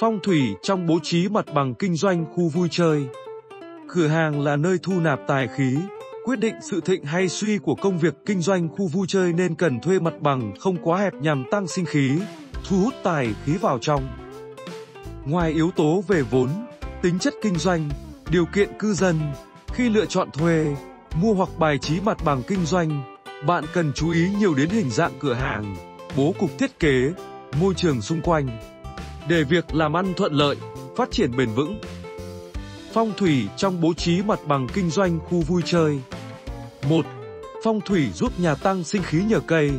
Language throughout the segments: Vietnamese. Phong thủy trong bố trí mặt bằng kinh doanh khu vui chơi. Cửa hàng là nơi thu nạp tài khí, quyết định sự thịnh hay suy của công việc kinh doanh khu vui chơi nên cần thuê mặt bằng không quá hẹp nhằm tăng sinh khí, thu hút tài khí vào trong. Ngoài yếu tố về vốn, tính chất kinh doanh, điều kiện cư dân, khi lựa chọn thuê, mua hoặc bài trí mặt bằng kinh doanh, bạn cần chú ý nhiều đến hình dạng cửa hàng, bố cục thiết kế, môi trường xung quanh, để việc làm ăn thuận lợi, phát triển bền vững. Phong thủy trong bố trí mặt bằng kinh doanh khu vui chơi. 1. Phong thủy giúp nhà tăng sinh khí nhờ cây.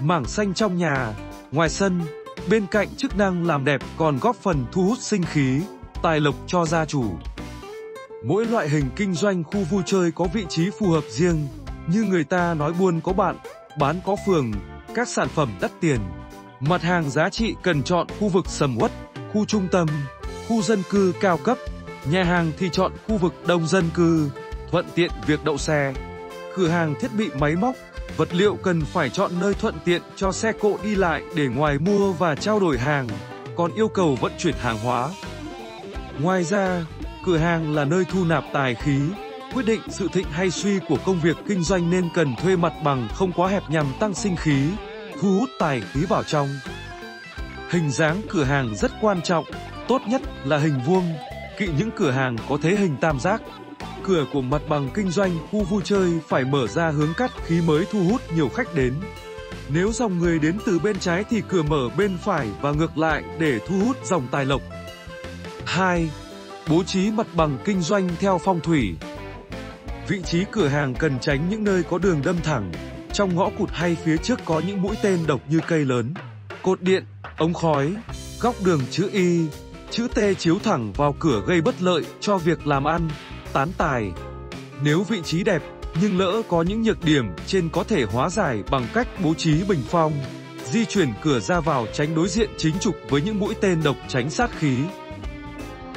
Mảng xanh trong nhà, ngoài sân, bên cạnh chức năng làm đẹp còn góp phần thu hút sinh khí, tài lộc cho gia chủ. Mỗi loại hình kinh doanh khu vui chơi có vị trí phù hợp riêng, như người ta nói buôn có bạn, bán có phường, các sản phẩm đắt tiền, mặt hàng giá trị cần chọn khu vực sầm uất, khu trung tâm, khu dân cư cao cấp, nhà hàng thì chọn khu vực đông dân cư, thuận tiện việc đậu xe. Cửa hàng thiết bị máy móc, vật liệu cần phải chọn nơi thuận tiện cho xe cộ đi lại để ngoài mua và trao đổi hàng, còn yêu cầu vận chuyển hàng hóa. Ngoài ra, cửa hàng là nơi thu nạp tài khí, quyết định sự thịnh hay suy của công việc kinh doanh nên cần thuê mặt bằng không quá hẹp nhằm tăng sinh khí, thu hút tài khí vào trong. Hình dáng cửa hàng rất quan trọng, tốt nhất là hình vuông, kỵ những cửa hàng có thế hình tam giác. Cửa của mặt bằng kinh doanh khu vui chơi phải mở ra hướng cắt khí mới thu hút nhiều khách đến. Nếu dòng người đến từ bên trái thì cửa mở bên phải và ngược lại để thu hút dòng tài lộc. 2. Bố trí mặt bằng kinh doanh theo phong thủy. Vị trí cửa hàng cần tránh những nơi có đường đâm thẳng, trong ngõ cụt hay phía trước có những mũi tên độc như cây lớn, cột điện, ống khói, góc đường chữ Y, chữ T chiếu thẳng vào cửa gây bất lợi cho việc làm ăn, tán tài. Nếu vị trí đẹp, nhưng lỡ có những nhược điểm trên có thể hóa giải bằng cách bố trí bình phong, di chuyển cửa ra vào tránh đối diện chính trục với những mũi tên độc, tránh sát khí.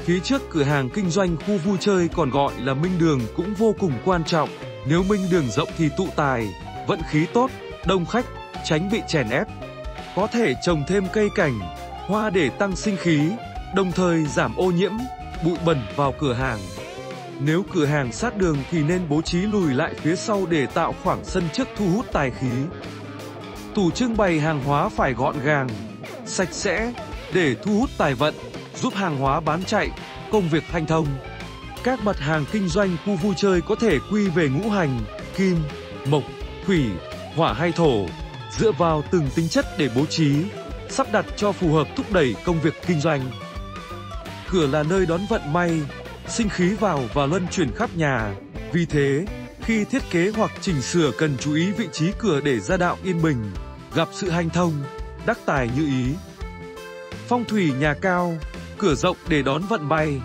Phía trước cửa hàng kinh doanh khu vui chơi còn gọi là minh đường cũng vô cùng quan trọng, nếu minh đường rộng thì tụ tài, vận khí tốt, đông khách, tránh bị chèn ép. Có thể trồng thêm cây cảnh, hoa để tăng sinh khí, đồng thời giảm ô nhiễm, bụi bẩn vào cửa hàng. Nếu cửa hàng sát đường thì nên bố trí lùi lại phía sau để tạo khoảng sân trước thu hút tài khí. Tủ trưng bày hàng hóa phải gọn gàng, sạch sẽ để thu hút tài vận, giúp hàng hóa bán chạy, công việc hanh thông. Các mặt hàng kinh doanh khu vui chơi có thể quy về ngũ hành, kim, mộc, thủy, hỏa hay thổ, dựa vào từng tính chất để bố trí, sắp đặt cho phù hợp thúc đẩy công việc kinh doanh. Cửa là nơi đón vận may, sinh khí vào và luân chuyển khắp nhà. Vì thế, khi thiết kế hoặc chỉnh sửa cần chú ý vị trí cửa để gia đạo yên bình, gặp sự hanh thông, đắc tài như ý. Phong thủy nhà cao, cửa rộng để đón vận may.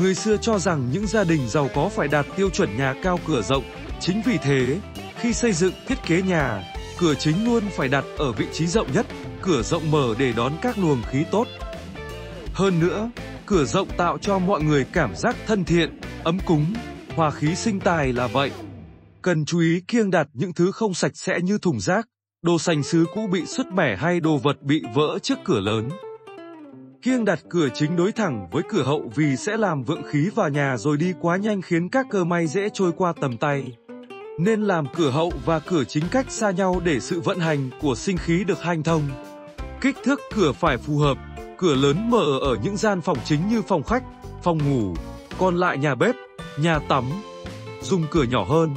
Người xưa cho rằng những gia đình giàu có phải đạt tiêu chuẩn nhà cao cửa rộng. Chính vì thế, khi xây dựng thiết kế nhà, cửa chính luôn phải đặt ở vị trí rộng nhất, cửa rộng mở để đón các luồng khí tốt. Hơn nữa, cửa rộng tạo cho mọi người cảm giác thân thiện, ấm cúng, hòa khí sinh tài là vậy. Cần chú ý kiêng đặt những thứ không sạch sẽ như thùng rác, đồ sành sứ cũ bị sứt mẻ hay đồ vật bị vỡ trước cửa lớn. Kiêng đặt cửa chính đối thẳng với cửa hậu vì sẽ làm vượng khí vào nhà rồi đi quá nhanh khiến các cơ may dễ trôi qua tầm tay. Nên làm cửa hậu và cửa chính cách xa nhau để sự vận hành của sinh khí được hanh thông. Kích thước cửa phải phù hợp, cửa lớn mở ở những gian phòng chính như phòng khách, phòng ngủ, còn lại nhà bếp, nhà tắm, dùng cửa nhỏ hơn.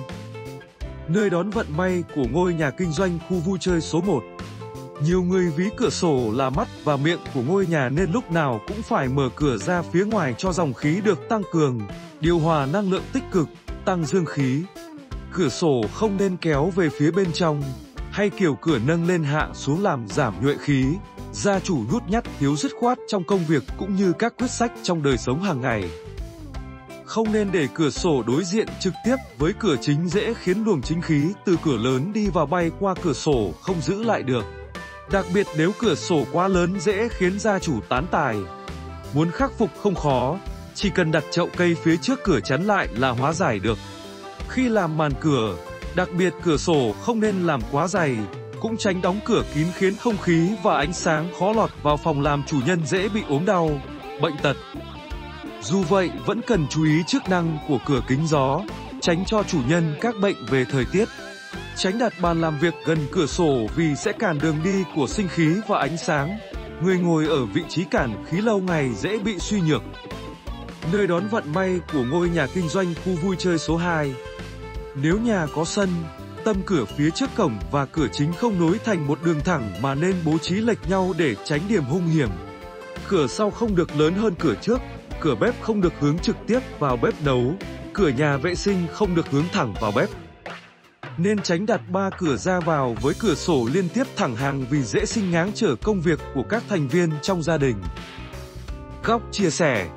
Nơi đón vận may của ngôi nhà kinh doanh khu vui chơi số 1. Nhiều người ví cửa sổ là mắt và miệng của ngôi nhà nên lúc nào cũng phải mở cửa ra phía ngoài cho dòng khí được tăng cường, điều hòa năng lượng tích cực, tăng dương khí. Cửa sổ không nên kéo về phía bên trong, hay kiểu cửa nâng lên hạ xuống làm giảm nhuệ khí. Gia chủ nhút nhát, thiếu dứt khoát trong công việc cũng như các quyết sách trong đời sống hàng ngày. Không nên để cửa sổ đối diện trực tiếp với cửa chính dễ khiến luồng chính khí từ cửa lớn đi vào bay qua cửa sổ không giữ lại được. Đặc biệt nếu cửa sổ quá lớn dễ khiến gia chủ tán tài. Muốn khắc phục không khó, chỉ cần đặt chậu cây phía trước cửa chắn lại là hóa giải được. Khi làm màn cửa, đặc biệt cửa sổ không nên làm quá dày, cũng tránh đóng cửa kín khiến không khí và ánh sáng khó lọt vào phòng, làm chủ nhân dễ bị ốm đau, bệnh tật. Dù vậy, vẫn cần chú ý chức năng của cửa kính gió, tránh cho chủ nhân các bệnh về thời tiết. Tránh đặt bàn làm việc gần cửa sổ vì sẽ cản đường đi của sinh khí và ánh sáng. Người ngồi ở vị trí cản khí lâu ngày dễ bị suy nhược. Nơi đón vận may của ngôi nhà kinh doanh khu vui chơi số 2. Nếu nhà có sân, tâm cửa phía trước cổng và cửa chính không nối thành một đường thẳng mà nên bố trí lệch nhau để tránh điểm hung hiểm. Cửa sau không được lớn hơn cửa trước, cửa bếp không được hướng trực tiếp vào bếp nấu, cửa nhà vệ sinh không được hướng thẳng vào bếp. Nên tránh đặt 3 cửa ra vào với cửa sổ liên tiếp thẳng hàng vì dễ sinh ngáng trở công việc của các thành viên trong gia đình. Góc chia sẻ.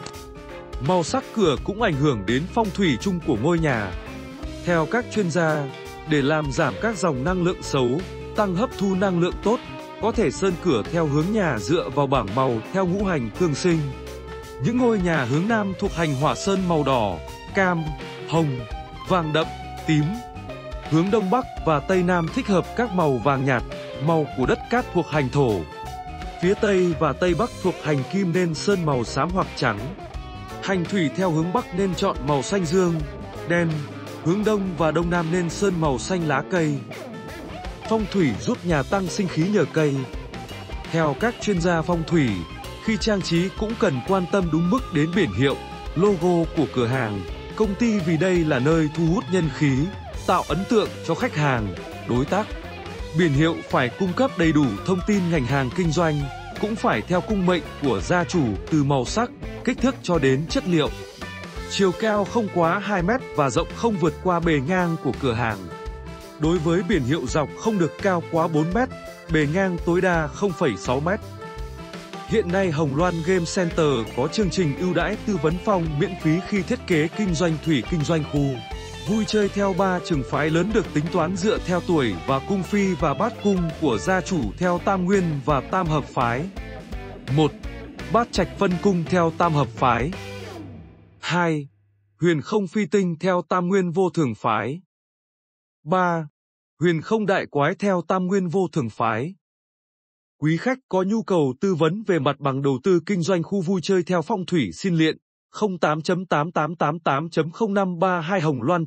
Màu sắc cửa cũng ảnh hưởng đến phong thủy chung của ngôi nhà. Theo các chuyên gia, để làm giảm các dòng năng lượng xấu, tăng hấp thu năng lượng tốt, có thể sơn cửa theo hướng nhà dựa vào bảng màu theo ngũ hành tương sinh. Những ngôi nhà hướng Nam thuộc hành hỏa sơn màu đỏ, cam, hồng, vàng đậm, tím. Hướng Đông Bắc và Tây Nam thích hợp các màu vàng nhạt, màu của đất cát thuộc hành thổ. Phía Tây và Tây Bắc thuộc hành kim nên sơn màu xám hoặc trắng. Hành thủy theo hướng Bắc nên chọn màu xanh dương, đen. Hướng Đông và Đông Nam nên sơn màu xanh lá cây. Phong thủy giúp nhà tăng sinh khí nhờ cây. Theo các chuyên gia phong thủy, khi trang trí cũng cần quan tâm đúng mức đến biển hiệu, logo của cửa hàng, công ty vì đây là nơi thu hút nhân khí, tạo ấn tượng cho khách hàng, đối tác. Biển hiệu phải cung cấp đầy đủ thông tin ngành hàng kinh doanh, cũng phải theo cung mệnh của gia chủ từ màu sắc, kích thước cho đến chất liệu. Chiều cao không quá 2 mét và rộng không vượt qua bề ngang của cửa hàng. Đối với biển hiệu dọc không được cao quá 4 mét, bề ngang tối đa 0,6 mét. Hiện nay Hồng Loan Game Center có chương trình ưu đãi tư vấn phòng miễn phí khi thiết kế kinh doanh thủy kinh doanh khu vui chơi theo 3 trường phái lớn được tính toán dựa theo tuổi và cung phi và bát cung của gia chủ theo Tam Nguyên và Tam Hợp Phái. 1. Bát Trạch Phân Cung theo Tam Hợp Phái. 2. Huyền Không Phi Tinh theo Tam Nguyên Vô Thường Phái. 3. Huyền Không Đại Quái theo Tam Nguyên Vô Thường Phái. Quý khách có nhu cầu tư vấn về mặt bằng đầu tư kinh doanh khu vui chơi theo phong thủy xin điện 08.8888.0532 Hồng Loan.